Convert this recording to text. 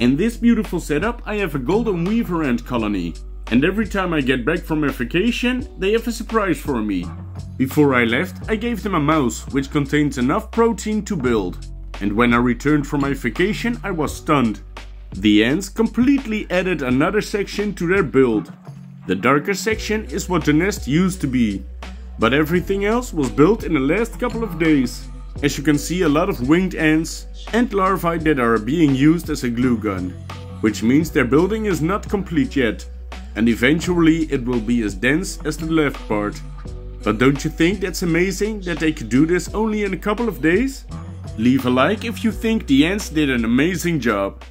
In this beautiful setup I have a golden weaver ant colony, and every time I get back from my vacation they have a surprise for me. Before I left I gave them a mouse which contains enough protein to build, and when I returned from my vacation I was stunned. The ants completely added another section to their build. The darker section is what the nest used to be, but everything else was built in the last couple of days. As you can see, a lot of winged ants and larvae that are being used as a glue gun, which means their building is not complete yet, and eventually it will be as dense as the left part. But don't you think that's amazing that they could do this only in a couple of days? Leave a like if you think the ants did an amazing job.